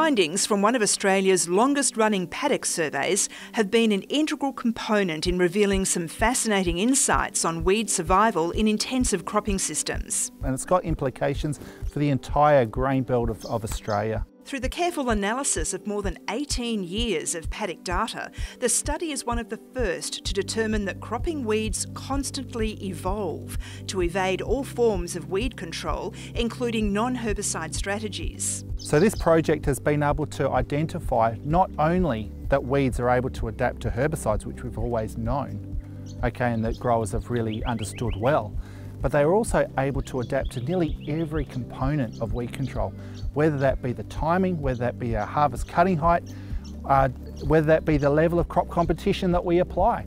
Findings from one of Australia's longest-running paddock surveys have been an integral component in revealing some fascinating insights on weed survival in intensive cropping systems. And it's got implications for the entire grain belt of Australia. Through the careful analysis of more than 18 years of paddock data, the study is one of the first to determine that cropping weeds constantly evolve to evade all forms of weed control, including non-herbicide strategies. So this project has been able to identify not only that weeds are able to adapt to herbicides, which we've always known, and that growers have really understood well, but they are also able to adapt to nearly every component of weed control, whether that be the timing, whether that be our harvest cutting height, whether that be the level of crop competition that we apply.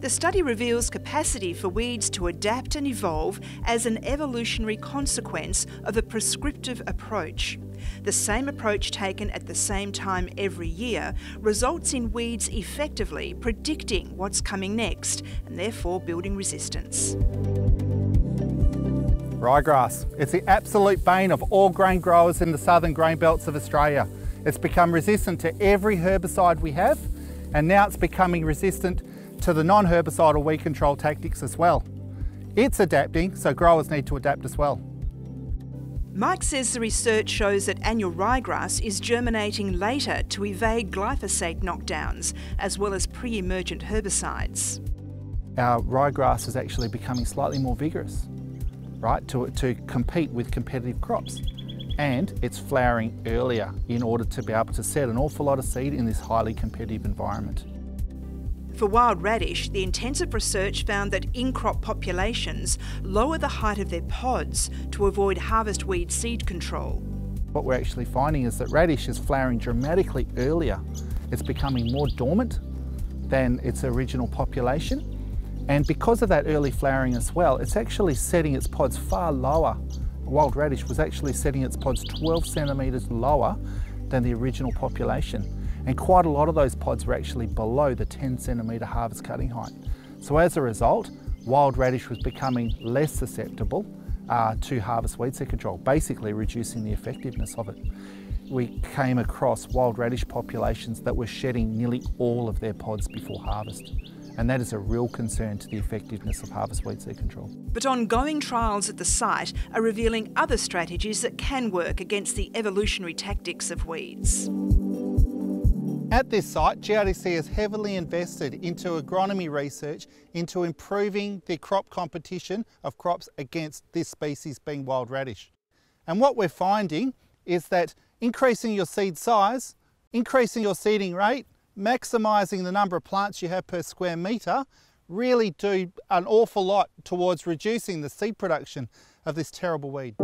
The study reveals capacity for weeds to adapt and evolve as an evolutionary consequence of a prescriptive approach. The same approach taken at the same time every year results in weeds effectively predicting what's coming next and therefore building resistance. Ryegrass. It's the absolute bane of all grain growers in the southern grain belts of Australia. It's become resistant to every herbicide we have, and now it's becoming resistant to the non-herbicidal weed control tactics as well. It's adapting, so growers need to adapt as well. Mike says the research shows that annual ryegrass is germinating later to evade glyphosate knockdowns, as well as pre-emergent herbicides. Our ryegrass is actually becoming slightly more vigorous, to compete with competitive crops. And it's flowering earlier in order to be able to set an awful lot of seed in this highly competitive environment. For wild radish, the intensive research found that in-crop populations lower the height of their pods to avoid harvest weed seed control. What we're actually finding is that radish is flowering dramatically earlier. It's becoming more dormant than its original population. And because of that early flowering as well, it's actually setting its pods far lower. Wild radish was actually setting its pods 12 centimetres lower than the original population. And quite a lot of those pods were actually below the 10 centimetre harvest cutting height. So as a result, wild radish was becoming less susceptible to harvest weed seed control, basically reducing the effectiveness of it. We came across wild radish populations that were shedding nearly all of their pods before harvest. And that is a real concern to the effectiveness of harvest weed seed control. But ongoing trials at the site are revealing other strategies that can work against the evolutionary tactics of weeds. At this site, GRDC has heavily invested into agronomy research into improving the crop competition of crops against this species being wild radish. And what we're finding is that increasing your seed size, increasing your seeding rate, maximising the number of plants you have per square metre really do an awful lot towards reducing the seed production of this terrible weed.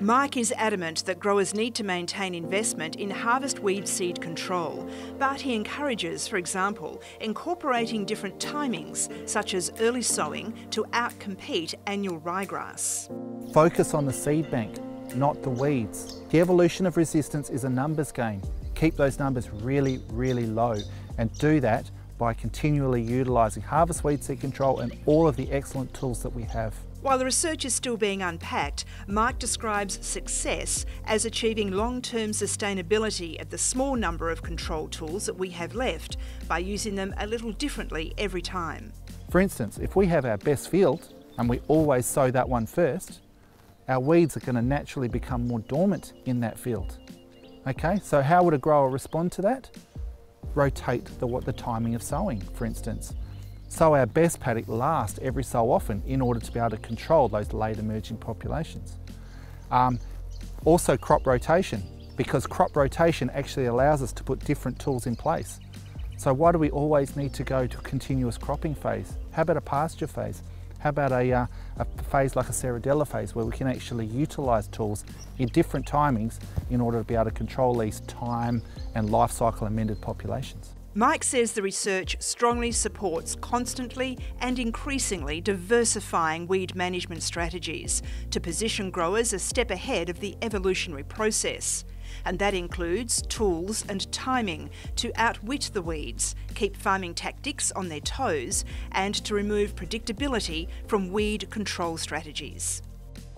Mike is adamant that growers need to maintain investment in harvest weed seed control, but he encourages, for example, incorporating different timings, such as early sowing, to outcompete annual ryegrass. Focus on the seed bank, not the weeds. The evolution of resistance is a numbers game. Keep those numbers really, really low, and do that by continually utilising harvest weed seed control and all of the excellent tools that we have. While the research is still being unpacked, Mike describes success as achieving long-term sustainability of the small number of control tools that we have left by using them a little differently every time. For instance, if we have our best field and we always sow that one first, our weeds are going to naturally become more dormant in that field. So how would a grower respond to that? Rotate the timing of sowing, for instance. Sow our best paddock last every so often in order to be able to control those late emerging populations. Also crop rotation, because crop rotation actually allows us to put different tools in place. So why do we always need to go to a continuous cropping phase? How about a pasture phase? How about a phase like a seradella phase where we can actually utilise tools in different timings in order to be able to control these time and life cycle amended populations? Mike says the research strongly supports constantly and increasingly diversifying weed management strategies to position growers a step ahead of the evolutionary process. And that includes tools and timing to outwit the weeds, keep farming tactics on their toes, and to remove predictability from weed control strategies.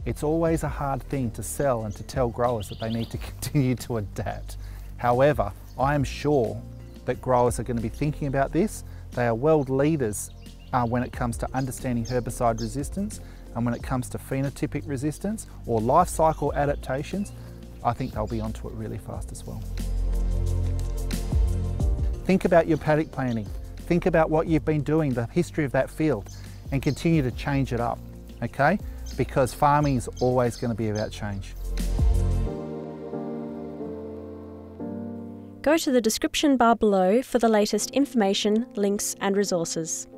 It's always a hard thing to sell and to tell growers that they need to continue to adapt. However, I am sure that growers are going to be thinking about this. They are world leaders when it comes to understanding herbicide resistance, and when it comes to phenotypic resistance or life cycle adaptations, I think they'll be onto it really fast as well. Think about your paddock planning. Think about what you've been doing, the history of that field, and continue to change it up, okay? Because farming is always going to be about change. Go to the description bar below for the latest information, links and resources.